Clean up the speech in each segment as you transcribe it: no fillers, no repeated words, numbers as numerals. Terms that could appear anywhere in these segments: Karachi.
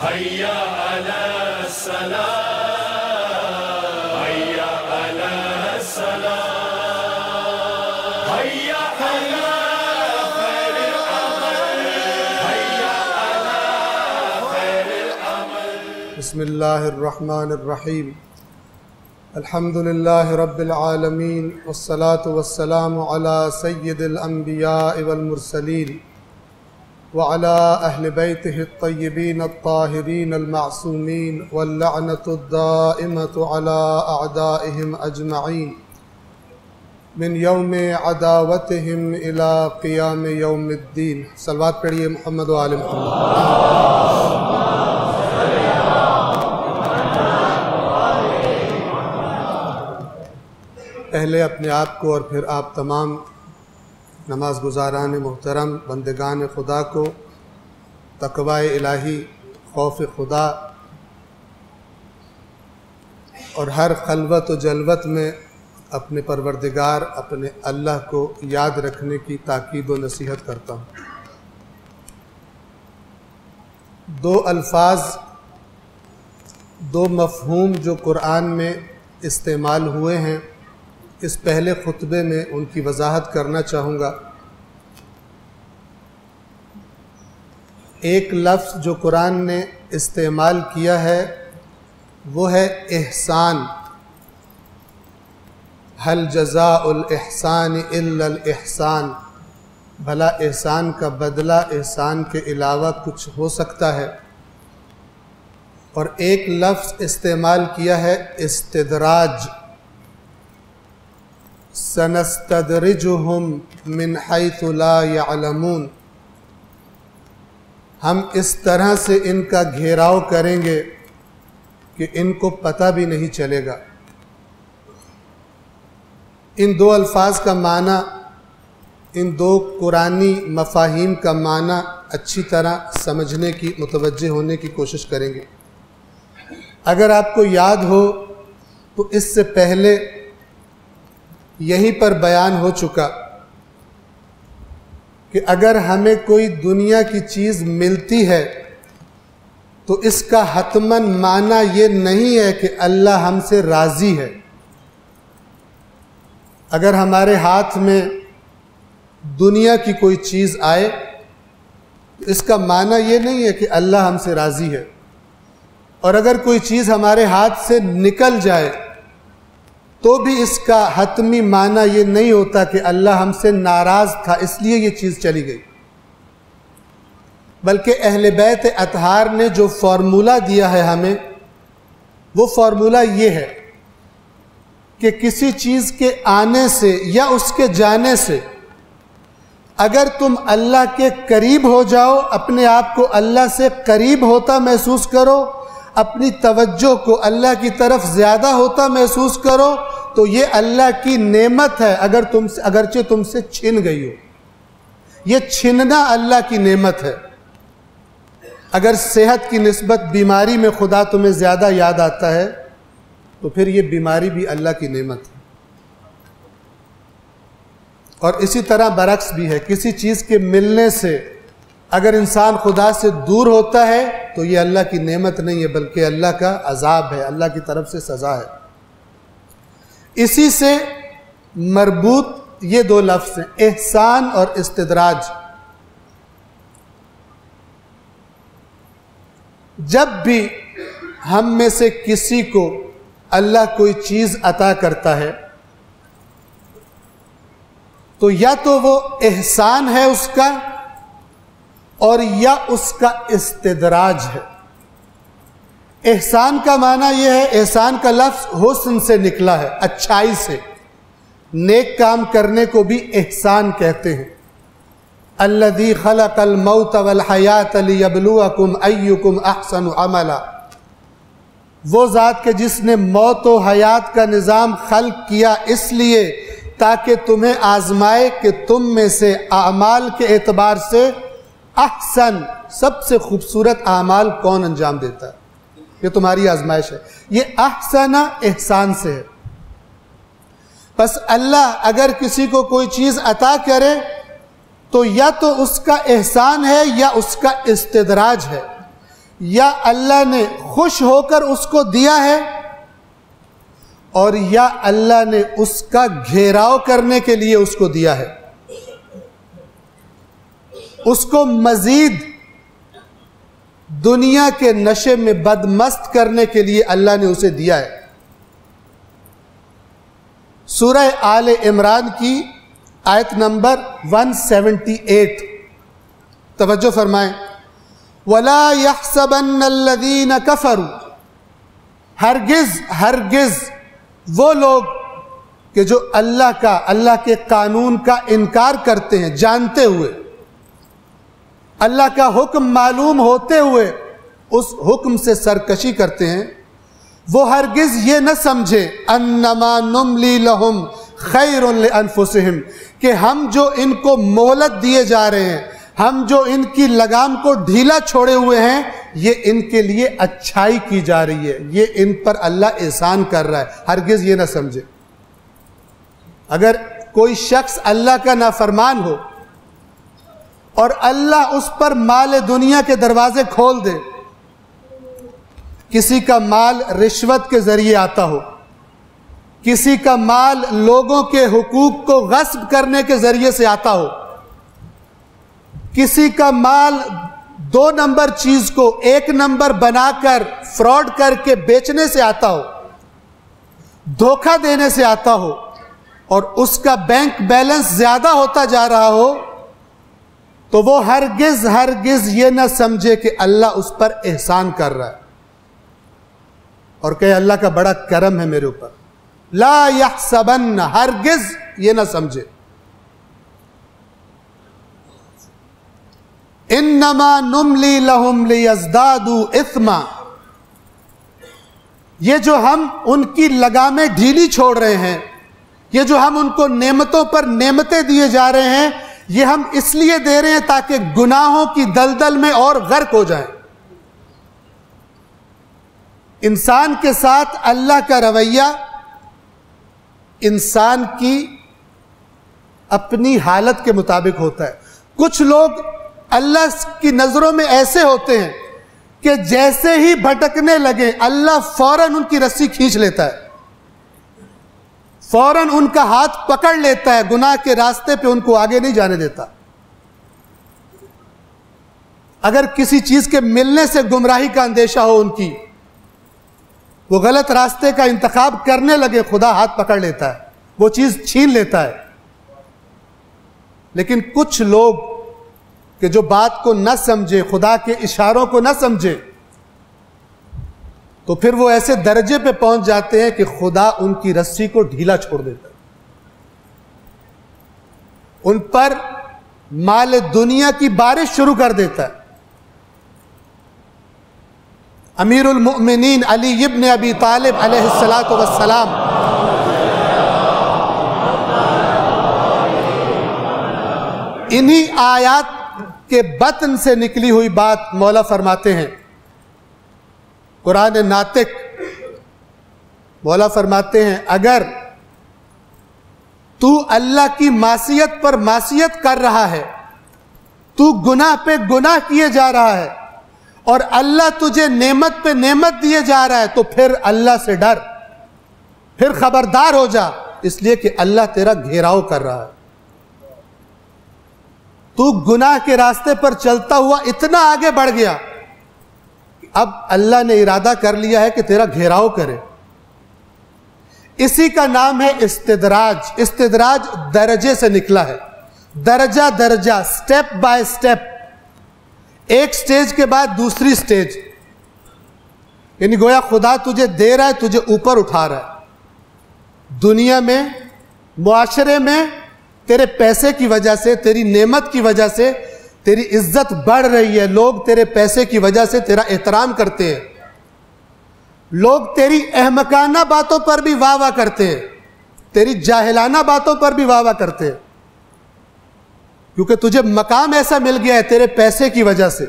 حیا علی الصلاۃ، حیا علی الصلاۃ، حیا علی خیر العمل، حیا علی خیر العمل۔ بسم اللہ الرحمن الرحیم، الحمد للہ رب العالمین، والصلاة والسلام علی سید الانبیاء والمرسلین وعلى أهل بيته الطيبين الطاهرين المعصومين، واللعنة الدائمة على أعدائهم أجمعين من يوم عداوتهم إلى قيام يوم الدين۔ صلوات پڑھیے محمد و آل محمد۔ پہلے اپنے آپ کو اور پھر آپ تمام نماز گزاران محترم، بندگان خدا کو تقوائے الہی، خوف خدا اور ہر خلوت و جلوت میں اپنے پروردگار، اپنے اللہ کو یاد رکھنے کی تاکید و نصیحت کرتا ہوں۔ دو الفاظ، دو مفہوم جو قرآن میں استعمال ہوئے ہیں، اس پہلے خطبے میں ان کی وضاحت کرنا چاہوں گا۔ ایک لفظ جو قرآن نے استعمال کیا ہے وہ ہے احسان۔ ہل جزاء الاحسان الا الاحسان، بھلا احسان کا بدلہ احسان کے علاوہ کچھ ہو سکتا ہے؟ اور ایک لفظ استعمال کیا ہے استدراج، سنستدرجہم من حیث لا یعلمون، ہم اس طرح سے ان کا گھیراؤ کریں گے کہ ان کو پتہ بھی نہیں چلے گا۔ ان دو الفاظ کا معنی، ان دو قرآنی مفاہیم کا معنی اچھی طرح سمجھنے کی، متوجہ ہونے کی کوشش کریں گے۔ اگر آپ کو یاد ہو تو اس سے پہلے یہیں پر بیان ہو چکا کہ اگر ہمیں کوئی دنیا کی چیز ملتی ہے تو اس کا حتماً معنی یہ نہیں ہے کہ اللہ ہم سے راضی ہے۔ اگر ہمارے ہاتھ میں دنیا کی کوئی چیز آئے تو اس کا معنی یہ نہیں ہے کہ اللہ ہم سے راضی ہے، اور اگر کوئی چیز ہمارے ہاتھ سے نکل جائے تو بھی اس کا حتمی معنی یہ نہیں ہوتا کہ اللہ ہم سے ناراض تھا اس لیے یہ چیز چلی گئی، بلکہ اہل بیت اطہار نے جو فارمولا دیا ہے ہمیں، وہ فارمولا یہ ہے کہ کسی چیز کے آنے سے یا اس کے جانے سے اگر تم اللہ کے قریب ہو جاؤ، اپنے آپ کو اللہ سے قریب ہوتا محسوس کرو، اپنی توجہ کو اللہ کی طرف زیادہ ہوتا محسوس کرو، تو یہ اللہ کی نعمت ہے اگرچہ تم سے چھن گئی ہو۔ یہ چھننا اللہ کی نعمت ہے۔ اگر صحت کی نسبت بیماری میں خدا تمہیں زیادہ یاد آتا ہے تو پھر یہ بیماری بھی اللہ کی نعمت ہے، اور اسی طرح برعکس بھی ہے، کسی چیز کے ملنے سے اگر انسان خدا سے دور ہوتا ہے تو یہ اللہ کی نعمت نہیں ہے بلکہ اللہ کا عذاب ہے، اللہ کی طرف سے سزا ہے۔ اسی سے مربوط یہ دو لفظ ہیں، احسان اور استدراج۔ جب بھی ہم میں سے کسی کو اللہ کوئی چیز عطا کرتا ہے تو یا تو وہ احسان ہے اس کا، اور یا اس کا استدراج ہے۔ احسان کا معنی یہ ہے، احسان کا لفظ حسن سے نکلا ہے، اچھائی سے، نیک کام کرنے کو بھی احسان کہتے ہیں۔ الذی خلق الموت والحیات لیبلوکم ایکم احسن عملا، وہ ذات کے جس نے موت و حیات کا نظام خلق کیا اس لیے تاکہ تمہیں آزمائے کہ تم میں سے اعمال کے اعتبار سے احسن، سب سے خوبصورت اعمال کون انجام دیتا ہے، یہ تمہاری آزمائش ہے۔ یہ احسن احسان سے ہے۔ بس اللہ اگر کسی کو کوئی چیز عطا کرے تو یا تو اس کا احسان ہے یا اس کا استدراج ہے۔ یا اللہ نے خوش ہو کر اس کو دیا ہے اور یا اللہ نے اس کا گھیراؤ کرنے کے لیے اس کو دیا ہے، اس کو مزید دنیا کے نشے میں بدمست کرنے کے لیے اللہ نے اسے دیا ہے۔ سورہ آل عمران کی آیت نمبر 178 توجہ فرمائیں، وَلَا يَحْسَبَنَّ الَّذِينَ كَفَرُوا، ہرگز ہرگز وہ لوگ کہ جو اللہ کا، اللہ کے قانون کا انکار کرتے ہیں جانتے ہوئے، اللہ کا حکم معلوم ہوتے ہوئے اس حکم سے سرکشی کرتے ہیں، وہ ہرگز یہ نہ سمجھے انما نملی لہم خیر لانفسہم، کہ ہم جو ان کو مہلت دیے جا رہے ہیں، ہم جو ان کی لگام کو ڈھیلا چھوڑے ہوئے ہیں، یہ ان کے لیے اچھائی کی جا رہی ہے، یہ ان پر اللہ احسان کر رہا ہے، ہرگز یہ نہ سمجھے۔ اگر کوئی شخص اللہ کا نافرمان ہو اور اللہ اس پر مال دنیا کے دروازے کھول دے، کسی کا مال رشوت کے ذریعے آتا ہو، کسی کا مال لوگوں کے حقوق کو غصب کرنے کے ذریعے سے آتا ہو، کسی کا مال 2 نمبر چیز کو 1 نمبر بنا کر فراڈ کر کے بیچنے سے آتا ہو، دھوکہ دینے سے آتا ہو، اور اس کا بینک بیلنس زیادہ ہوتا جا رہا ہو، تو وہ ہرگز ہرگز یہ نہ سمجھے کہ اللہ اس پر احسان کر رہا ہے اور کہ اللہ کا بڑا کرم ہے میرے اوپر۔ لا یحسبن، ہرگز یہ نہ سمجھے۔ انما نملی لہم لیزدادوا اثما، یہ جو ہم ان کی لگامیں ڈھیلی چھوڑ رہے ہیں، یہ جو ہم ان کو نعمتوں پر نعمتیں دیے جا رہے ہیں، یہ ہم اس لیے دے رہے ہیں تاکہ گناہوں کی دلدل میں اور غرق ہو جائیں۔ انسان کے ساتھ اللہ کا رویہ انسان کی اپنی حالت کے مطابق ہوتا ہے۔ کچھ لوگ اللہ کی نظروں میں ایسے ہوتے ہیں کہ جیسے ہی بھٹکنے لگے اللہ فوراً ان کی رسی کھینچ لیتا ہے، فوراً ان کا ہاتھ پکڑ لیتا ہے، گناہ کے راستے پہ ان کو آگے نہیں جانے دیتا۔ اگر کسی چیز کے ملنے سے گمراہی کا اندیشہ ہو ان کی، وہ غلط راستے کا انتخاب کرنے لگے، خدا ہاتھ پکڑ لیتا ہے، وہ چیز چھین لیتا ہے۔ لیکن کچھ لوگ کہ جو بات کو نہ سمجھے، خدا کے اشاروں کو نہ سمجھے، تو پھر وہ ایسے درجے پہ پہنچ جاتے ہیں کہ خدا ان کی رسی کو ڈھیلا چھوڑ دیتا ہے، ان پر مال دنیا کی بارش شروع کر دیتا ہے۔ امیر المؤمنین علی ابن ابی طالب علیہ السلام انہی آیات کے بطن سے نکلی ہوئی بات مولا فرماتے ہیں، قرآن ناطق مولا فرماتے ہیں، اگر تو اللہ کی معصیت پر معصیت کر رہا ہے، تو گناہ پہ گناہ کیے جا رہا ہے اور اللہ تجھے نعمت پہ نعمت دیے جا رہا ہے، تو پھر اللہ سے ڈر، پھر خبردار ہو جا، اس لیے کہ اللہ تیرا گھیراؤ کر رہا ہے۔ تو گناہ کے راستے پر چلتا ہوا اتنا آگے بڑھ گیا، اب اللہ نے ارادہ کر لیا ہے کہ تیرا گھیراؤ کرے۔ اسی کا نام ہے استدراج۔ استدراج درجے سے نکلا ہے، درجہ درجہ، سٹیپ بائی سٹیپ، ایک سٹیج کے بعد دوسری سٹیج، یعنی گویا خدا تجھے دے رہا ہے، تجھے اوپر اٹھا رہا ہے۔ دنیا میں، معاشرے میں، تیرے پیسے کی وجہ سے، تیری نعمت کی وجہ سے تیری عزت بڑھ رہی ہے، لوگ تیرے پیسے کی وجہ سے تیرا احترام کرتے ہیں، لوگ تیری احمقانہ باتوں پر بھی واہ واہ کرتے ہیں، تیری جاہلانہ باتوں پر بھی واہ واہ کرتے ہیں، کیونکہ تجھے مقام ایسا مل گیا ہے تیرے پیسے کی وجہ سے۔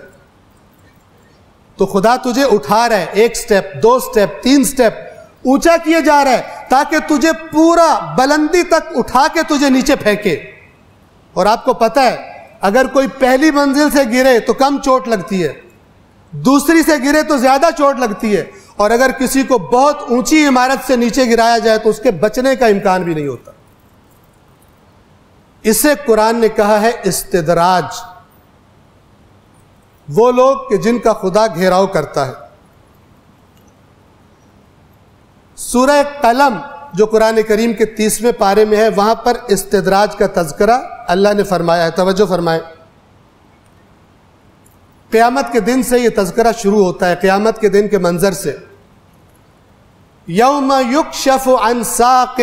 تو خدا تجھے اٹھا رہا ہے، ایک سٹیپ، 2 سٹیپ، 3 سٹیپ اونچا کیے جا رہا ہے، تاکہ تجھے پورا بلندی تک اٹھا کے تجھے نیچے پھینکے۔ اور آپ کو پتہ ہے، اگر کوئی پہلی منزل سے گرے تو کم چوٹ لگتی ہے، دوسری سے گرے تو زیادہ چوٹ لگتی ہے، اور اگر کسی کو بہت اونچی عمارت سے نیچے گرایا جائے تو اس کے بچنے کا امکان بھی نہیں ہوتا۔ اسے قرآن نے کہا ہے استدراج، وہ لوگ کہ جن کا خدا گھیراؤ کرتا ہے۔ سورہ قلم جو قرآن کریم کے 30ویں پارے میں ہے، وہاں پر استدراج کا تذکرہ اللہ نے فرمایا ہے، توجہ فرمائیں۔ قیامت کے دن سے یہ تذکرہ شروع ہوتا ہے، قیامت کے دن کے منظر سے۔ یوم یکشف عن ساق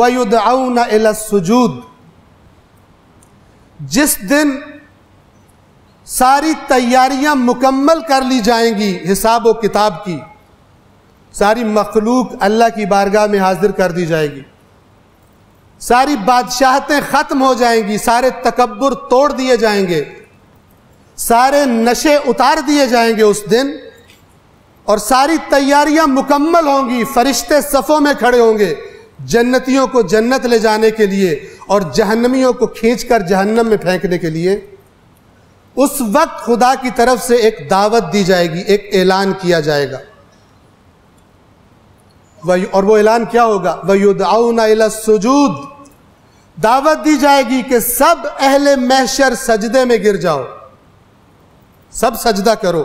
ویدعون الی السجود، جس دن ساری تیاریاں مکمل کر لی جائیں گی حساب و کتاب کی، ساری مخلوق اللہ کی بارگاہ میں حاضر کر دی جائے گی، ساری بادشاہتیں ختم ہو جائیں گی، سارے تکبر توڑ دیے جائیں گے، سارے نشے اتار دیے جائیں گے اس دن، اور ساری تیاریاں مکمل ہوں گی۔ فرشتے صفوں میں کھڑے ہوں گے جنتیوں کو جنت لے جانے کے لیے اور جہنمیوں کو کھینچ کر جہنم میں پھینکنے کے لیے۔ اس وقت خدا کی طرف سے ایک دعوت دی جائے گی، ایک اعلان کیا جائے گا، اور وہ اعلان کیا ہوگا؟ وَيُدْعَوْنَ إِلَى السُّجُودِ، دعوت دی جائے گی کہ سب اہل محشر سجدے میں گر جاؤ، سب سجدہ کرو۔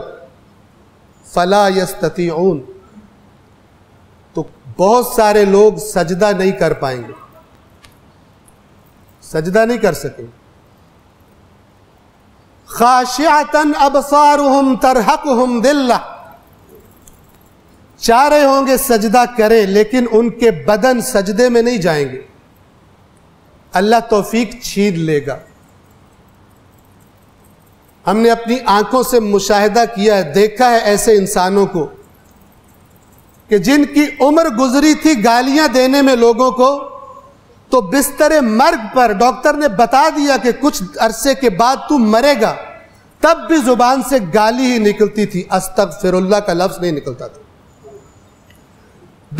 فَلَا يَسْتَطِيعُونَ، تو بہت سارے لوگ سجدہ نہیں کر پائیں گے، سجدہ نہیں کر سکیں۔ خَاشِعَةً أَبْصَارُهُمْ تَرْحَقُهُمْ ذِلَّةٌ، چاہ رہے ہوں گے سجدہ کریں لیکن ان کے بدن سجدے میں نہیں جائیں گے، اللہ توفیق چھین لے گا۔ ہم نے اپنی آنکھوں سے مشاہدہ کیا ہے، دیکھا ہے ایسے انسانوں کو کہ جن کی عمر گزری تھی گالیاں دینے میں لوگوں کو، تو بستر مرگ پر ڈاکٹر نے بتا دیا کہ کچھ عرصے کے بعد تو مرے گا، تب بھی زبان سے گالی ہی نکلتی تھی، استغفر اللہ کا لفظ نہیں نکلتا تھا۔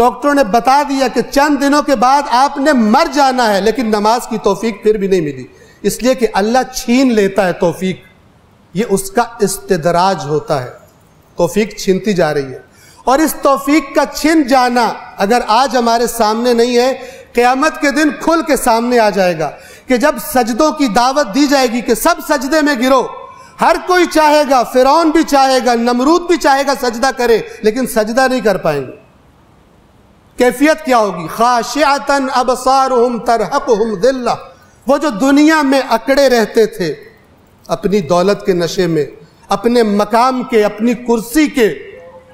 ڈاکٹروں نے بتا دیا کہ چند دنوں کے بعد آپ نے مر جانا ہے، لیکن نماز کی توفیق پھر بھی نہیں ملی، اس لیے کہ اللہ چھین لیتا ہے توفیق، یہ اس کا استدراج ہوتا ہے، توفیق چھنتی جا رہی ہے۔ اور اس توفیق کا چھن جانا اگر آج ہمارے سامنے نہیں ہے، قیامت کے دن کھل کے سامنے آ جائے گا کہ جب سجدوں کی دعوت دی جائے گی کہ سب سجدے میں گرو، ہر کوئی چاہے گا، فرعون بھی چاہے گا، نمرود بھی چاہے گا سجدہ کرے، لیکن سجدہ نہیں کر پائیں گے۔ کیفیت کیا ہوگی؟ خاشعتاً ابصارہم ترحقہم ذلہ، وہ جو دنیا میں اکڑے رہتے تھے اپنی دولت کے نشے میں، اپنے مقام کے، اپنی کرسی کے،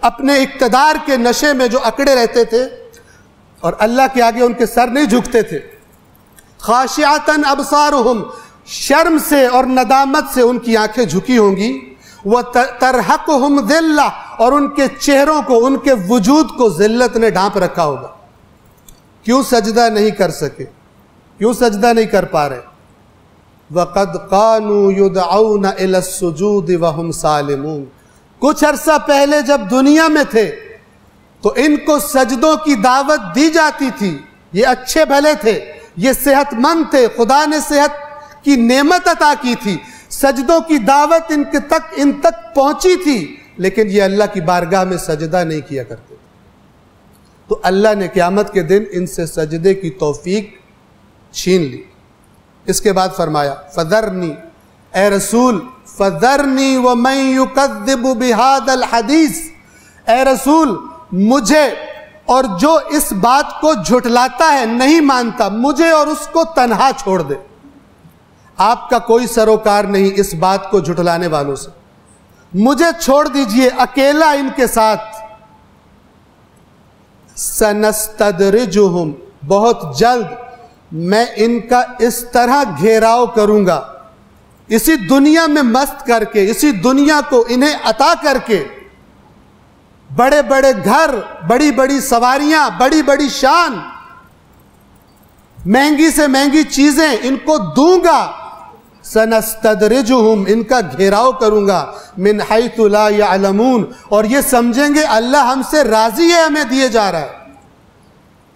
اپنے اقتدار کے نشے میں جو اکڑے رہتے تھے اور اللہ کے آگے ان کے سر نہیں جھکتے تھے، خاشعتاً ابصارہم، شرم سے اور ندامت سے ان کی آنکھیں جھکی ہوں گی، وَتَرْحَقُهُمْ ذِلَّةٌ، اور ان کے چہروں کو، ان کے وجود کو ذلت نے ڈھانپ رکھا ہوگا۔ کیوں سجدہ نہیں کر سکے؟ کیوں سجدہ نہیں کر پا رہے؟ وَقَدْ قَانُوا يُدْعَوْنَ إِلَى السُّجُودِ وَهُمْ سَالِمُونَ، کچھ عرصہ پہلے جب دنیا میں تھے تو ان کو سجدوں کی دعوت دی جاتی تھی، یہ اچھے بھلے تھے، یہ صحت مند تھے، خدا نے صحت کی نعمت عطا کی تھی، سجدوں کی دعوت ان تک پہنچی تھی، لیکن یہ اللہ کی بارگاہ میں سجدہ نہیں کیا کرتے۔ تو اللہ نے قیامت کے دن ان سے سجدے کی توفیق چھین لی۔ اس کے بعد فرمایا فذرنی، اے رسول، فذرنی ومن یکذب بہذا الحدیث، اے رسول مجھے اور جو اس بات کو جھٹلاتا ہے، نہیں مانتا، مجھے اور اس کو تنہا چھوڑ دے۔ آپ کا کوئی سروکار نہیں اس بات کو جھٹلانے والوں سے، مجھے چھوڑ دیجئے اکیلا ان کے ساتھ۔ سنستدرجہم، بہت جلد میں ان کا اس طرح گھیراؤ کروں گا، اسی دنیا میں مست کر کے، اسی دنیا کو انہیں عطا کر کے، بڑے بڑے گھر، بڑی بڑی سواریاں، بڑی بڑی شان، مہنگی سے مہنگی چیزیں ان کو دوں گا۔ سنستدرجہم، ان کا گھیراؤ کروں گا، من حیث لا یعلمون، اور یہ سمجھیں گے اللہ ہم سے راضی ہے، ہمیں دیے جا رہا ہے۔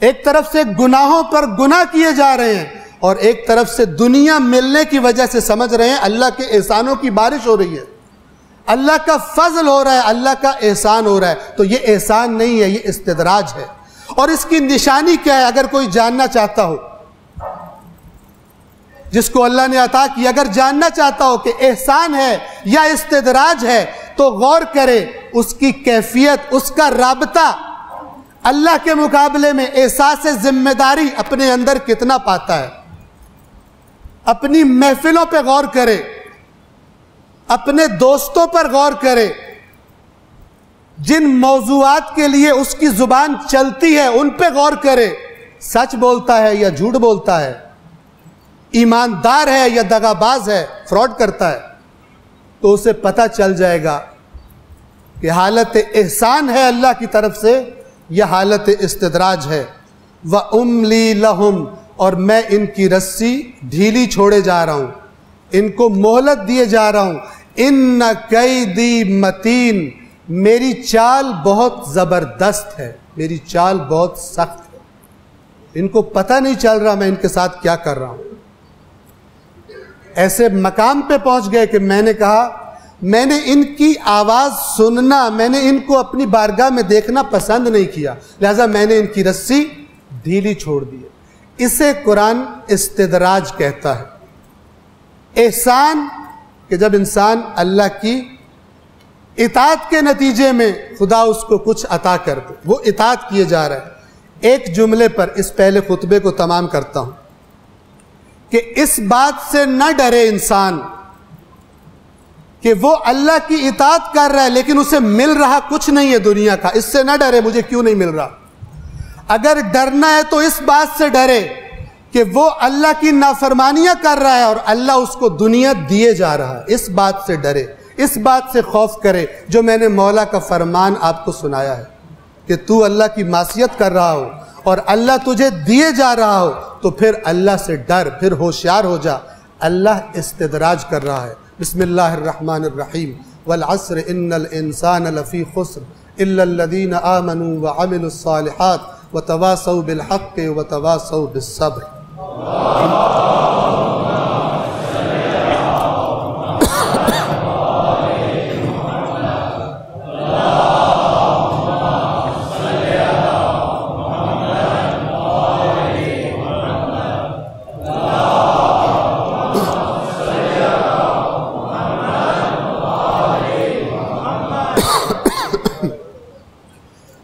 ایک طرف سے گناہوں پر گناہ کیے جا رہے ہیں، اور ایک طرف سے دنیا ملنے کی وجہ سے سمجھ رہے ہیں اللہ کے احسانوں کی بارش ہو رہی ہے، اللہ کا فضل ہو رہا ہے، اللہ کا احسان ہو رہا ہے، تو یہ احسان نہیں ہے، یہ استدراج ہے۔ اور اس کی نشانی کیا ہے؟ اگر کوئی جاننا چاہتا ہو، جس کو اللہ نے عطا کیا، اگر جاننا چاہتا ہو کہ احسان ہے یا استدراج ہے، تو غور کرے اس کی کیفیت، اس کا رابطہ اللہ کے مقابلے میں احساس ذمہ داری اپنے اندر کتنا پاتا ہے۔ اپنی محفلوں پہ غور کرے، اپنے دوستوں پر غور کرے، جن موضوعات کے لیے اس کی زبان چلتی ہے ان پہ غور کرے، سچ بولتا ہے یا جھوٹ بولتا ہے، ایماندار ہے یا دغا باز ہے، فراڈ کرتا ہے، تو اسے پتہ چل جائے گا کہ حالت احسان ہے اللہ کی طرف سے یا حالت استدراج ہے۔ وَأُمْلِي لَهُمْ، اور میں ان کی رسی ڈھیلی چھوڑے جا رہا ہوں، ان کو مہلت دیے جا رہا ہوں۔ اِنَّ قَيْدِي مَتِين، میری چال بہت زبردست ہے، میری چال بہت سخت ہے۔ ان کو پتہ نہیں چل رہا میں ان کے ساتھ کیا کر رہا ہوں۔ ایسے مقام پہ پہنچ گئے کہ میں نے کہا، میں نے ان کی آواز سننا، میں نے ان کو اپنی بارگاہ میں دیکھنا پسند نہیں کیا، لہذا میں نے ان کی رسی ڈھیلی چھوڑ دی۔ اسے قرآن استدراج کہتا ہے۔ احسان کہ جب انسان اللہ کی اطاعت کے نتیجے میں خدا اس کو کچھ عطا کر دے، وہ اطاعت کیے جا رہا ہے۔ ایک جملے پر اس پہلے خطبے کو تمام کرتا ہوں کہ اس بات سے نہ ڈرے انسان کہ وہ اللہ کی اطاعت کر رہا ہے لیکن اسے مل رہا کچھ نہیں ہے دنیا کا، اس سے نہ ڈرے مجھے کیوں نہیں مل رہا۔ اگر ڈرنا ہے تو اس بات سے ڈرے کہ وہ اللہ کی نافرمانیاں کر رہا ہے اور اللہ اس کو دنیا دیے جا رہا ہے، اس بات سے ڈرے، اس بات سے خوف کرے جو میں نے مولا کا فرمان آپ کو سنایا ہے کہ تو اللہ کی معصیت کر رہا ہو اور اللہ تجھے دیے جا رہا ہو، تو پھر اللہ سے ڈر، پھر ہوشیار ہو جا۔ اللہ استدراج کر رہا ہے۔ بسم اللہ الرحمن الرحیم، والعصر ان الانسان لفی خسر الا الذین آمنوا وعملوا الصالحات وتواصوا بالحق وتواصوا بالصبر۔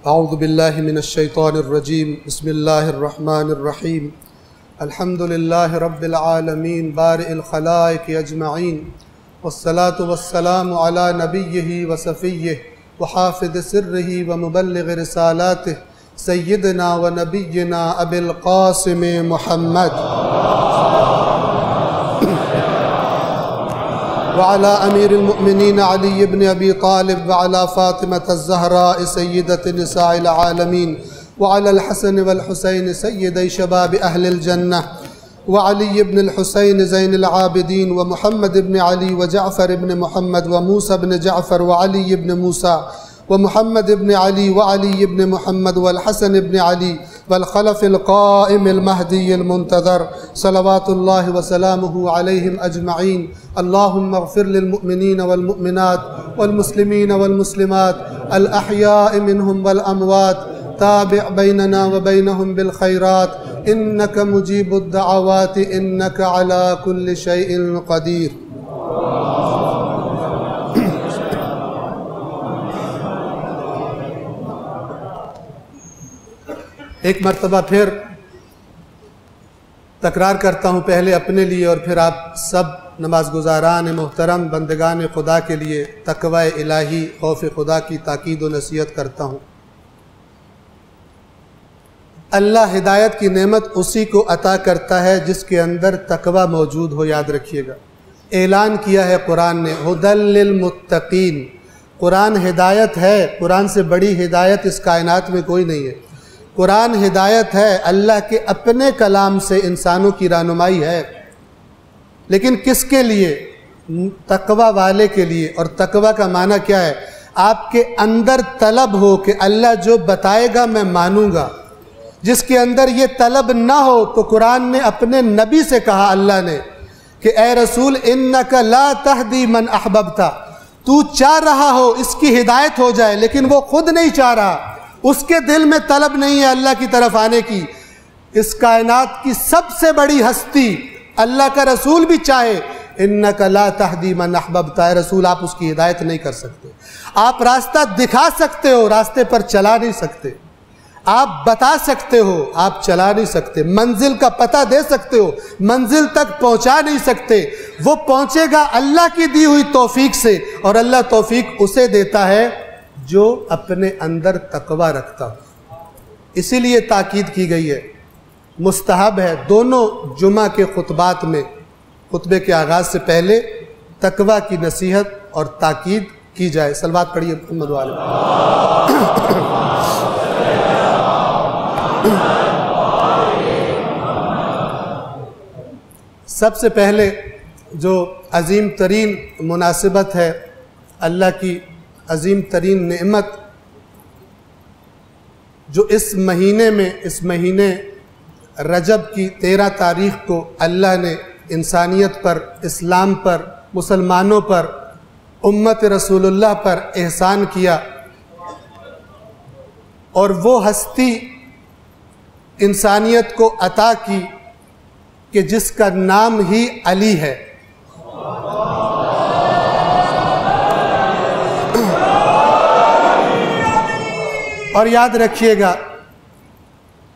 اعوذ باللہ من الشیطان الرجیم، بسم اللہ الرحمن الرحیم۔ الحمدللہ رب العالمین، بارئ الخلائق اجمعین، والصلاة والسلام علی نبیہ وصفیہ وحافظ سرہ ومبلغ رسالاتہ، سیدنا ونبینا ابی القاسم محمد وعلى امير المؤمنين علي بن ابي طالب، وعلى فاطمه الزهراء سيده نساء العالمين، وعلى الحسن والحسين سيدي شباب اهل الجنه، وعلي بن الحسين زين العابدين، ومحمد بن علي وجعفر بن محمد وموسى بن جعفر وعلي بن موسى ومحمد بن علي وعلي بن محمد والحسن بن علي والخلف القائم المهدي المنتظر، صلوات الله وسلامه عليهم أجمعين. اللهم اغفر للمؤمنين والمؤمنات والمسلمين والمسلمات الأحياء منهم والأموات، تابع بيننا وبينهم بالخيرات، إنك مجيب الدعوات، إنك على كل شيء قدير. ایک مرتبہ پھر تکرار کرتا ہوں، پہلے اپنے لیے اور پھر آپ سب نماز گزاران محترم بندگان خدا کے لیے تقوی الہی، خوف خدا کی تاکید و نصیحت کرتا ہوں۔ اللہ ہدایت کی نعمت اسی کو عطا کرتا ہے جس کے اندر تقوی موجود ہو، یاد رکھیے گا۔ اعلان کیا ہے قرآن نے، ھدی للمتقین، قرآن ہدایت ہے، قرآن سے بڑی ہدایت اس کائنات میں کوئی نہیں ہے۔ قرآن ہدایت ہے، اللہ کے اپنے کلام سے انسانوں کی رہنمائی ہے، لیکن کس کے لیے؟ تقوی والے کے لیے۔ اور تقوی کا معنی کیا ہے؟ آپ کے اندر طلب ہو کہ اللہ جو بتائے گا میں مانوں گا۔ جس کے اندر یہ طلب نہ ہو تو قرآن نے اپنے نبی سے کہا، اللہ نے کہ اے رسول، انک لا تہدی من احببت، تو چاہ رہا ہو اس کی ہدایت ہو جائے لیکن وہ خود نہیں چاہ رہا، اس کے دل میں طلب نہیں ہے اللہ کی طرف آنے کی۔ اس کائنات کی سب سے بڑی ہستی اللہ کا رسول بھی چاہے، انک لا تہدی من احببت، اے رسول آپ اس کی ہدایت نہیں کر سکتے، آپ راستہ دکھا سکتے ہو راستے پر چلا نہیں سکتے، آپ بتا سکتے ہو آپ چلا نہیں سکتے، منزل کا پتہ دے سکتے ہو منزل تک پہنچا نہیں سکتے۔ وہ پہنچے گا اللہ کی دی ہوئی توفیق سے، اور اللہ توفیق اسے دیتا ہے جو اپنے اندر تقوی رکھتا ہو۔ اسی لیے تاکید کی گئی ہے، مستحب ہے دونوں جمعہ کے خطبات میں خطبے کے آغاز سے پہلے تقوی کی نصیحت اور تاکید کی جائے۔ صلوات پڑھیے محمد و آل محمد۔ سب سے پہلے جو عظیم ترین مناسبت ہے، اللہ کی عظیم ترین نعمت جو اس مہینے میں، اس مہینے رجب کی 13 تاریخ کو اللہ نے انسانیت پر، اسلام پر، مسلمانوں پر، امت رسول اللہ پر احسان کیا، اور وہ ہستی انسانیت کو عطا کی کہ جس کا نام ہی علی ہے۔ اور یاد رکھیے گا،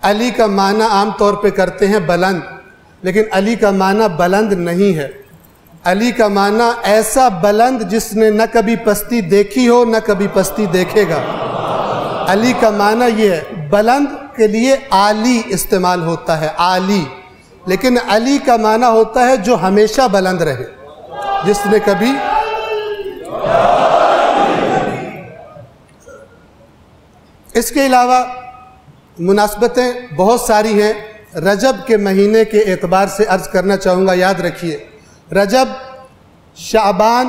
علی کا معنی عام طور پہ کرتے ہیں بلند، لیکن علی کا معنی بلند نہیں ہے، علی کا معنی ایسا بلند جس نے نہ کبھی پستی دیکھی ہو نہ کبھی پستی دیکھے گا۔ علی کا معنی یہ ہے، بلند کے لیے عالی استعمال ہوتا ہے عالی، لیکن علی کا معنی ہوتا ہے جو ہمیشہ بلند رہے، جس نے کبھی۔ اس کے علاوہ مناسبتیں بہت ساری ہیں رجب کے مہینے کے اعتبار سے، عرض کرنا چاہوں گا، یاد رکھیے رجب، شعبان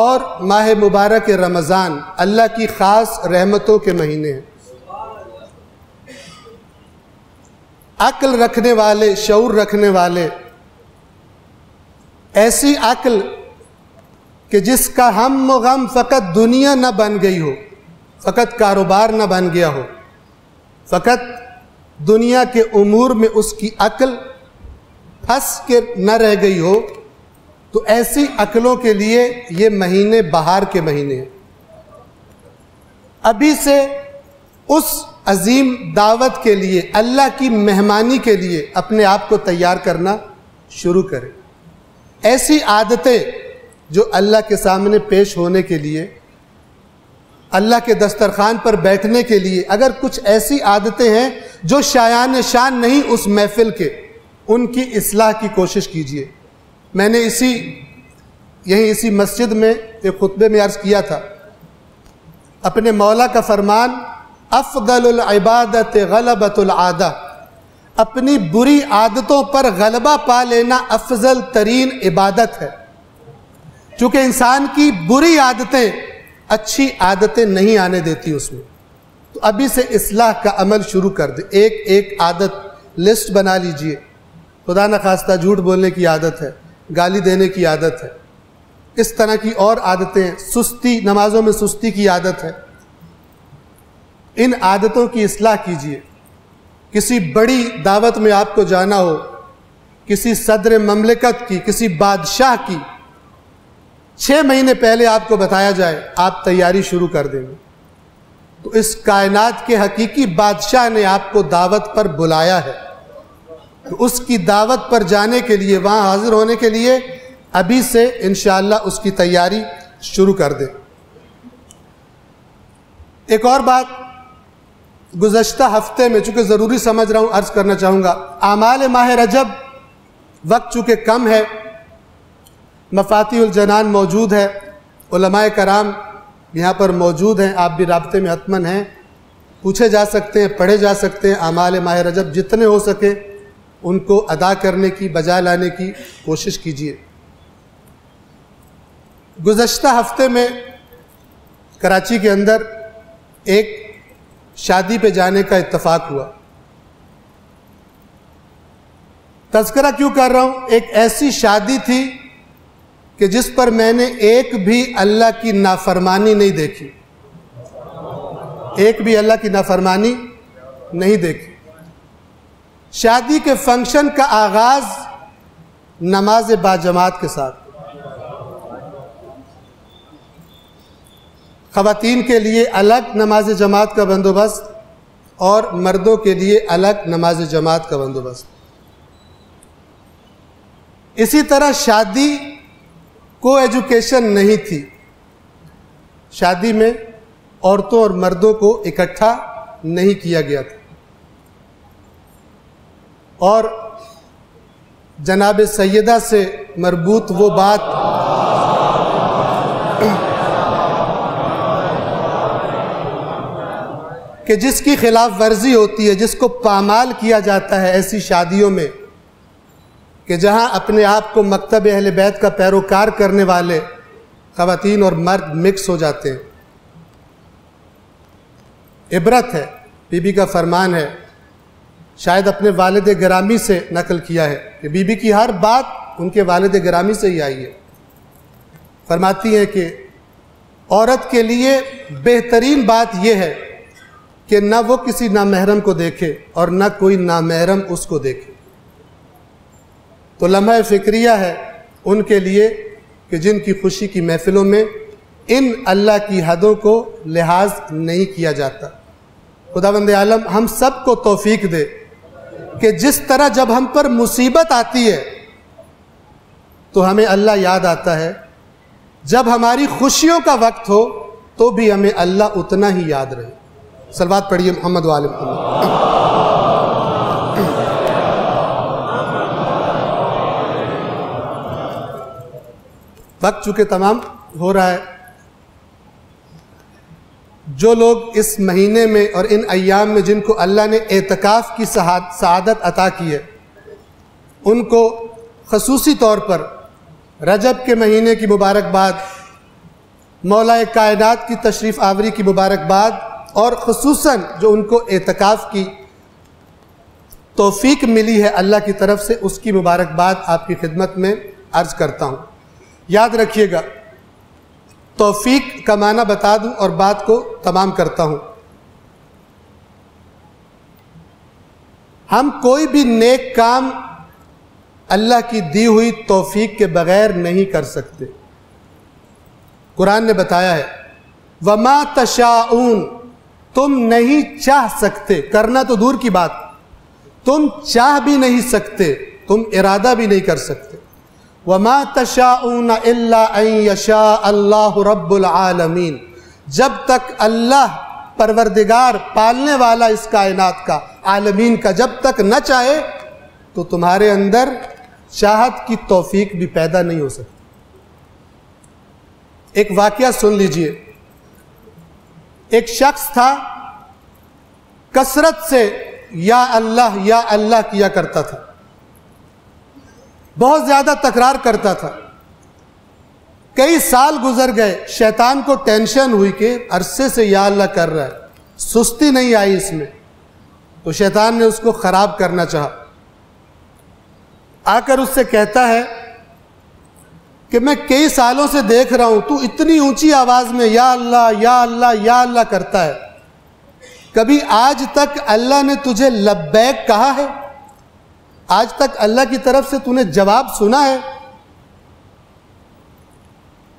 اور ماہ مبارک رمضان اللہ کی خاص رحمتوں کے مہینے ہیں۔ عقل رکھنے والے، شعور رکھنے والے، ایسی عقل کہ جس کا ہم و غم فقط دنیا نہ بن گئی ہو، فقط کاروبار نہ بن گیا ہو، فقط دنیا کے امور میں اس کی عقل پھنس کے نہ رہ گئی ہو، تو ایسی عقلوں کے لیے یہ مہینے بہار کے مہینے ہیں۔ ابھی سے اس عظیم دعوت کے لیے، اللہ کی مہمانی کے لیے اپنے آپ کو تیار کرنا شروع کریں۔ ایسی عادتیں جو اللہ کے سامنے پیش ہونے کے لیے، اللہ کے دسترخوان پر بیٹھنے کے لیے، اگر کچھ ایسی عادتیں ہیں جو شایان شان نہیں اس محفل کے، ان کی اصلاح کی کوشش کیجیے۔ میں نے یہیں اسی مسجد میں ایک خطبے میں عرض کیا تھا، اپنے مولا کا فرمان، افضل العبادت غلبۃ العادہ، اپنی بری عادتوں پر غلبہ پا لینا افضل ترین عبادت ہے۔ چونکہ انسان کی بری عادتیں اچھی عادتیں نہیں آنے دیتی اس میں، تو ابھی سے اصلاح کا عمل شروع کر دیں۔ ایک ایک عادت لسٹ بنا لیجئے۔ خدا نخواستہ جھوٹ بولنے کی عادت ہے، گالی دینے کی عادت ہے، اس طرح کی اور عادتیں، سستی، نمازوں میں سستی کی عادت ہے۔ ان عادتوں کی اصلاح کیجئے۔ کسی بڑی دعوت میں آپ کو جانا ہو، کسی صدر مملکت کی، کسی بادشاہ کی، 6 مہینے پہلے آپ کو بتایا جائے، آپ تیاری شروع کر دیں گے۔ تو اس کائنات کے حقیقی بادشاہ نے آپ کو دعوت پر بلایا ہے، تو اس کی دعوت پر جانے کے لیے، وہاں حاضر ہونے کے لیے ابھی سے انشاءاللہ اس کی تیاری شروع کر دیں۔ ایک اور بات، گزشتہ ہفتے میں، چونکہ ضروری سمجھ رہا ہوں عرض کرنا چاہوں گا، اعمال ماہ رجب، وقت چونکہ کم ہے، مفاتیح الجنان موجود ہے، علماء کرام یہاں پر موجود ہیں، آپ بھی رابطے میں حتماً ہیں، پوچھے جا سکتے ہیں، پڑھے جا سکتے ہیں۔ اعمال ماہ رجب جتنے ہو سکے ان کو ادا کرنے کی، بجا لانے کی کوشش کیجیے۔ گزشتہ ہفتے میں کراچی کے اندر ایک شادی پہ جانے کا اتفاق ہوا۔ تذکرہ کیوں کر رہا ہوں؟ ایک ایسی شادی تھی کہ جس پر میں نے ایک بھی اللہ کی نافرمانی نہیں دیکھی، ایک بھی اللہ کی نافرمانی نہیں دیکھی۔ شادی کے فنکشن کا آغاز نماز باجماعت کے ساتھ، خواتین کے لیے الگ نماز جماعت کا بندوبست اور مردوں کے لیے الگ نماز جماعت کا بندوبست۔ اسی طرح شادی کو ایجوکیشن نہیں تھی، شادی میں عورتوں اور مردوں کو اکٹھا نہیں کیا گیا تھا۔ اور جناب سیدہ سے مربوط وہ بات کہ جس کی خلاف ورزی ہوتی ہے، جس کو پامال کیا جاتا ہے ایسی شادیوں میں کہ جہاں اپنے آپ کو مکتب اہل بیت کا پیروکار کرنے والے خواتین اور مرد مکس ہو جاتے ہیں۔ عبرت ہے، بی بی کا فرمان ہے، شاید اپنے والد گرامی سے نقل کیا ہے کہ بی بی کی ہر بات ان کے والد گرامی سے ہی آئی ہے۔ فرماتی ہیں کہ عورت کے لیے بہترین بات یہ ہے کہ نہ وہ کسی نامحرم کو دیکھے اور نہ کوئی نامحرم اس کو دیکھے۔ تو لمحہ فکریہ ہے ان کے لیے کہ جن کی خوشی کی محفلوں میں ان اللہ کی حدوں کو لحاظ نہیں کیا جاتا۔ خداوند عالم ہم سب کو توفیق دے کہ جس طرح جب ہم پر مصیبت آتی ہے تو ہمیں اللہ یاد آتا ہے، جب ہماری خوشیوں کا وقت ہو تو بھی ہمیں اللہ اتنا ہی یاد رہے۔ صلوات پڑھیے محمد وآل محمد۔ وقت چونکہ تمام ہو رہا ہے، جو لوگ اس مہینے میں اور ان ایام میں جن کو اللہ نے اعتکاف کی سعادت عطا کی ہے، ان کو خصوصی طور پر رجب کے مہینے کی مبارکباد، مولا کائنات کی تشریف آوری کی مبارکباد، اور خصوصاً جو ان کو اعتکاف کی توفیق ملی ہے اللہ کی طرف سے، اس کی مبارکباد آپ کی خدمت میں عرض کرتا ہوں۔ یاد رکھیے گا، توفیق کا معنی بتا دوں اور بات کو تمام کرتا ہوں۔ ہم کوئی بھی نیک کام اللہ کی دی ہوئی توفیق کے بغیر نہیں کر سکتے۔ قرآن نے بتایا ہے وَمَا تَشَاءُونَ، تم نہیں چاہ سکتے، کرنا تو دور کی بات، تم چاہ بھی نہیں سکتے، تم ارادہ بھی نہیں کر سکتے۔ وَمَا تَشَاءُونَ إِلَّا أَن يَشَاءَ اللَّهُ رَبُّ الْعَالَمِينَ، جب تک اللہ پروردگار، پالنے والا اس کائنات کا، عالمین کا، جب تک نہ چاہے تو تمہارے اندر چاہت کی توفیق بھی پیدا نہیں ہو سکتی۔ ایک واقعہ سن لیجئے۔ ایک شخص تھا کثرت سے یا اللہ کیا کرتا تھا، بہت زیادہ تکرار کرتا تھا۔ کئی سال گزر گئے، شیطان کو ٹینشن ہوئی کہ عرصے سے یا اللہ کر رہا ہے، سستی نہیں آئی اس میں، تو شیطان نے اس کو خراب کرنا چاہا۔ آ کر اس سے کہتا ہے کہ میں کئی سالوں سے دیکھ رہا ہوں تو اتنی اونچی آواز میں یا اللہ یا اللہ یا اللہ کرتا ہے، کبھی آج تک اللہ نے تجھے لبیک کہا ہے؟ آج تک اللہ کی طرف سے تو نے جواب سنا ہے؟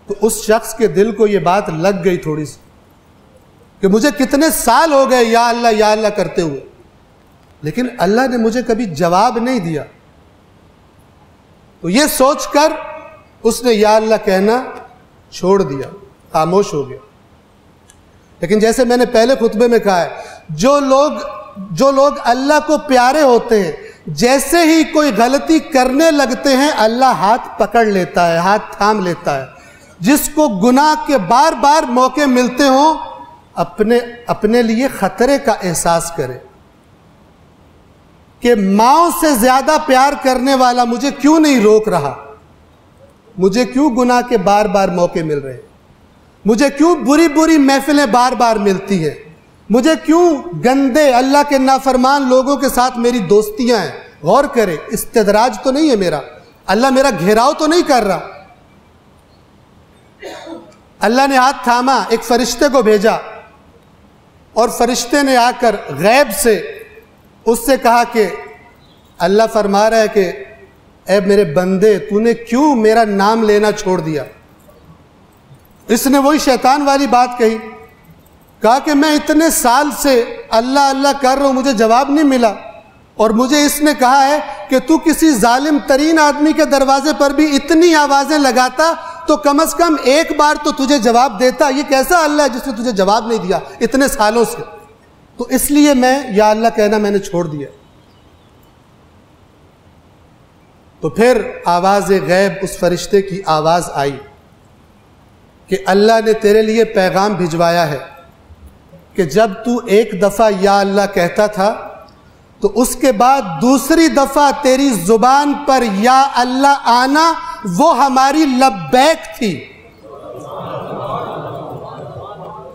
تو اس شخص کے دل کو یہ بات لگ گئی تھوڑی سی کہ مجھے کتنے سال ہو گئے یا اللہ کرتے ہوئے، لیکن اللہ نے مجھے کبھی جواب نہیں دیا۔ تو یہ سوچ کر اس نے یا اللہ کہنا چھوڑ دیا، خاموش ہو گیا۔ لیکن جیسے میں نے پہلے خطبے میں کہا ہے، جو لوگ اللہ کو پیارے ہوتے ہیں، جیسے ہی کوئی غلطی کرنے لگتے ہیں اللہ ہاتھ پکڑ لیتا ہے، ہاتھ تھام لیتا ہے۔ جس کو گناہ کے بار بار موقع ملتے ہوں اپنے لیے خطرے کا احساس کرے کہ ماں سے زیادہ پیار کرنے والا مجھے کیوں نہیں روک رہا، مجھے کیوں گناہ کے بار بار موقع مل رہے ہیں، مجھے کیوں بری بری محفلیں بار بار ملتی ہیں، مجھے کیوں گندے اللہ کے نافرمان لوگوں کے ساتھ میری دوستیاں ہیں۔ غور کرے، استدراج تو نہیں ہے میرا، اللہ میرا گھیراؤ تو نہیں کر رہا، اللہ نے ہاتھ تھاما، ایک فرشتے کو بھیجا اور فرشتے نے آ کر غیب سے اس سے کہا کہ اللہ فرما رہا ہے کہ اے میرے بندے، تو نے کیوں میرا نام لینا چھوڑ دیا؟ اس نے وہی شیطان والی بات کہی، کہا کہ میں اتنے سال سے اللہ اللہ کر رہا ہوں، مجھے جواب نہیں ملا، اور مجھے اس نے کہا ہے کہ تو کسی ظالم ترین آدمی کے دروازے پر بھی اتنی آوازیں لگاتا تو کم از کم ایک بار تو تجھے جواب دیتا، یہ کیسا اللہ ہے جس نے تجھے جواب نہیں دیا اتنے سالوں سے؟ تو اس لیے میں یا اللہ کہنا میں نے چھوڑ دیا۔ تو پھر آواز غیب اس فرشتے کی آواز آئی کہ اللہ نے تیرے لیے پیغام بھجوایا ہے کہ جب تو ایک دفعہ یا اللہ کہتا تھا تو اس کے بعد دوسری دفعہ تیری زبان پر یا اللہ آنا وہ ہماری لبیک تھی،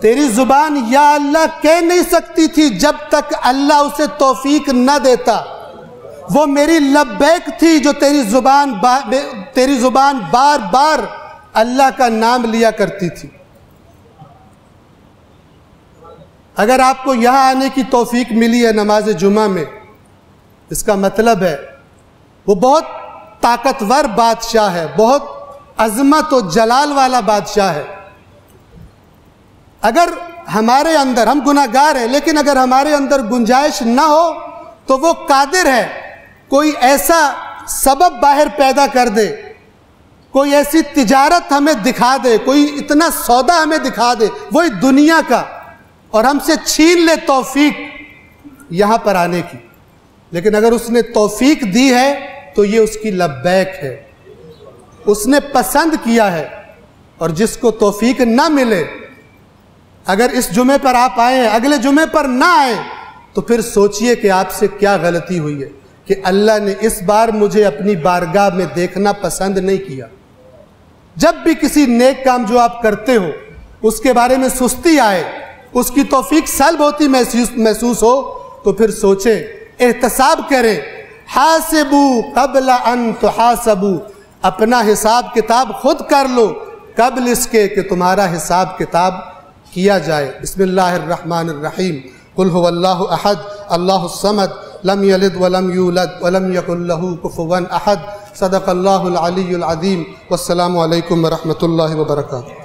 تیری زبان یا اللہ کہہ نہیں سکتی تھی جب تک اللہ اسے توفیق نہ دیتا، وہ میری لبیک تھی جو تیری زبان بار بار اللہ کا نام لیا کرتی تھی۔ اگر آپ کو یہاں آنے کی توفیق ملی ہے نماز جمعہ میں، اس کا مطلب ہے وہ بہت طاقتور بادشاہ ہے، بہت عظمت و جلال والا بادشاہ ہے۔ اگر ہمارے اندر، ہم گناہ گار ہیں لیکن اگر ہمارے اندر گنجائش نہ ہو تو وہ قادر ہے کوئی ایسا سبب باہر پیدا کر دے، کوئی ایسی تجارت ہمیں دکھا دے، کوئی اتنا سودا ہمیں دکھا دے وہی دنیا کا، اور ہم سے چھین لے توفیق یہاں پر آنے کی۔ لیکن اگر اس نے توفیق دی ہے تو یہ اس کی لبیک ہے، اس نے پسند کیا ہے۔ اور جس کو توفیق نہ ملے، اگر اس جمعے پر آپ آئے ہیں اگلے جمعے پر نہ آئے تو پھر سوچئے کہ آپ سے کیا غلطی ہوئی ہے کہ اللہ نے اس بار مجھے اپنی بارگاہ میں دیکھنا پسند نہیں کیا۔ جب بھی کسی نیک کام جو آپ کرتے ہو اس کے بارے میں سستی آئے، اس کی توفیق سلب ہوتی محسوس ہو، تو پھر سوچیں، احتساب کریں، حاسبوا قبل ان تحاسبوا، اپنا حساب کتاب خود کر لو قبل اس کے کہ تمہارا حساب کتاب کیا جائے۔ بسم اللہ الرحمن الرحیم، قل هو اللہ احد اللہ الصمد لم یلد ولم یولد ولم یکن لہ کفوا احد۔ صدق اللہ العلی العظیم، والسلام علیکم ورحمۃ اللہ وبرکاتہ۔